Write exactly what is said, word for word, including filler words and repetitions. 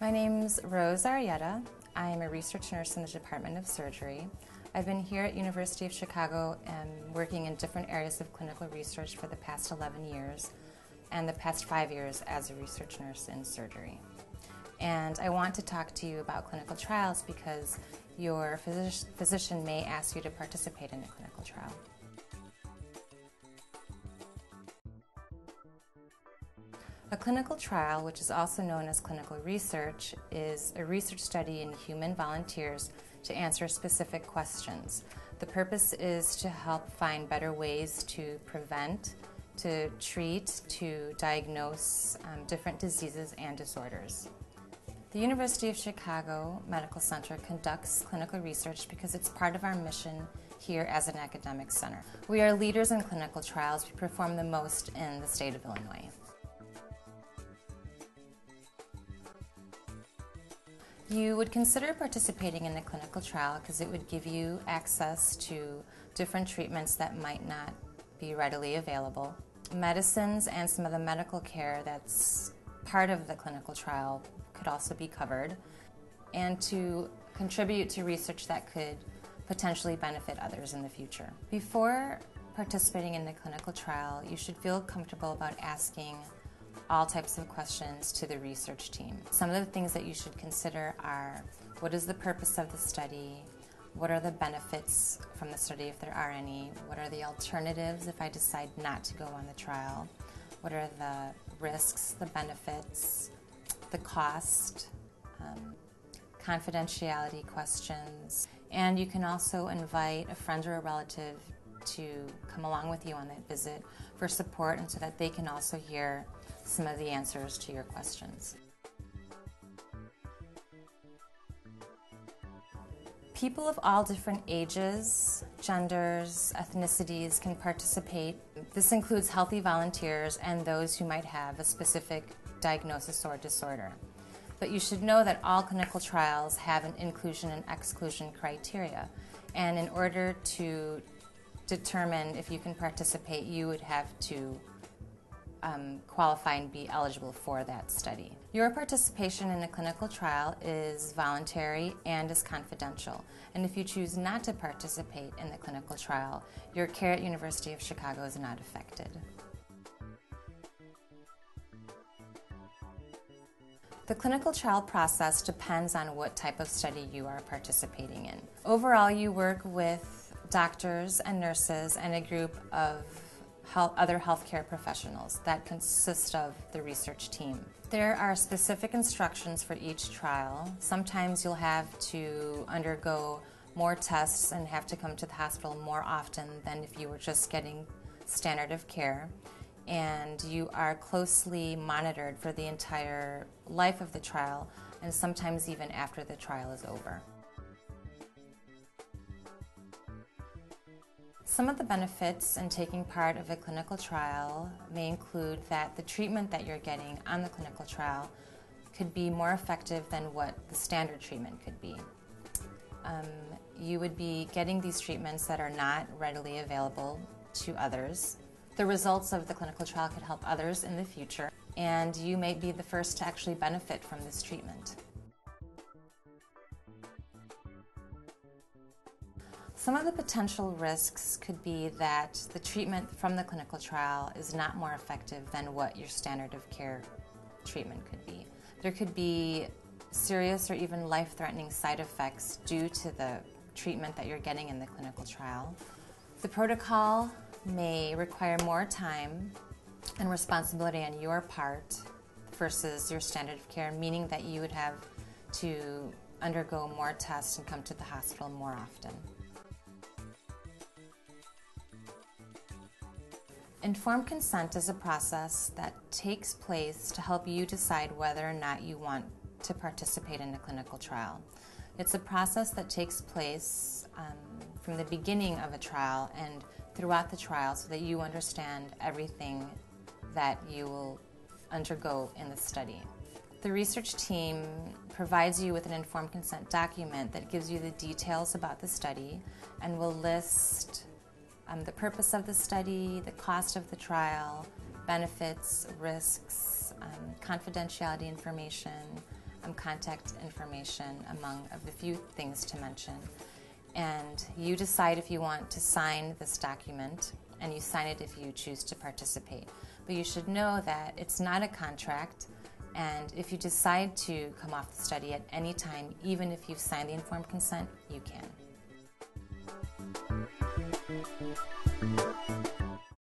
My name's Rose Arrieta. I am a research nurse in the Department of Surgery. I've been here at University of Chicago and working in different areas of clinical research for the past eleven years and the past five years as a research nurse in surgery. And I want to talk to you about clinical trials because your physici- physician may ask you to participate in a clinical trial. A clinical trial, which is also known as clinical research, is a research study in human volunteers to answer specific questions. The purpose is to help find better ways to prevent, to treat, to diagnose um, different diseases and disorders. The University of Chicago Medical Center conducts clinical research because it's part of our mission here as an academic center. We are leaders in clinical trials. We perform the most in the state of Illinois. You would consider participating in a clinical trial because it would give you access to different treatments that might not be readily available, medicines, and some of the medical care that's part of the clinical trial could also be covered, and to contribute to research that could potentially benefit others in the future. Before participating in the clinical trial, you should feel comfortable about asking all types of questions to the research team. Some of the things that you should consider are, what is the purpose of the study? What are the benefits from the study, if there are any? What are the alternatives if I decide not to go on the trial? What are the risks, the benefits, the cost, um, confidentiality questions? And you can also invite a friend or a relative to come along with you on that visit for support, and so that they can also hear some of the answers to your questions. People of all different ages, genders, ethnicities can participate. This includes healthy volunteers and those who might have a specific diagnosis or disorder. But you should know that all clinical trials have an inclusion and exclusion criteria, and in order to determine if you can participate, you would have to um, qualify and be eligible for that study. Your participation in a clinical trial is voluntary and is confidential, and if you choose not to participate in the clinical trial, your care at University of Chicago is not affected. The clinical trial process depends on what type of study you are participating in. Overall, you work with doctors and nurses and a group of health, other healthcare professionals that consist of the research team. There are specific instructions for each trial. Sometimes you'll have to undergo more tests and have to come to the hospital more often than if you were just getting standard of care. And you are closely monitored for the entire life of the trial, and sometimes even after the trial is over. Some of the benefits in taking part of a clinical trial may include that the treatment that you're getting on the clinical trial could be more effective than what the standard treatment could be. Um, you would be getting these treatments that are not readily available to others. The results of the clinical trial could help others in the future, and you may be the first to actually benefit from this treatment. Some of the potential risks could be that the treatment from the clinical trial is not more effective than what your standard of care treatment could be. There could be serious or even life-threatening side effects due to the treatment that you're getting in the clinical trial. The protocol may require more time and responsibility on your part versus your standard of care, meaning that you would have to undergo more tests and come to the hospital more often. Informed consent is a process that takes place to help you decide whether or not you want to participate in a clinical trial. It's a process that takes place um, from the beginning of a trial and throughout the trial, so that you understand everything that you will undergo in the study. The research team provides you with an informed consent document that gives you the details about the study and will list um, the purpose of the study, the cost of the trial, benefits, risks, um, confidentiality information, um, contact information, among a few things to mention. And you decide if you want to sign this document, and you sign it if you choose to participate. But you should know that it's not a contract, and if you decide to come off the study at any time, even if you've signed the informed consent, you can.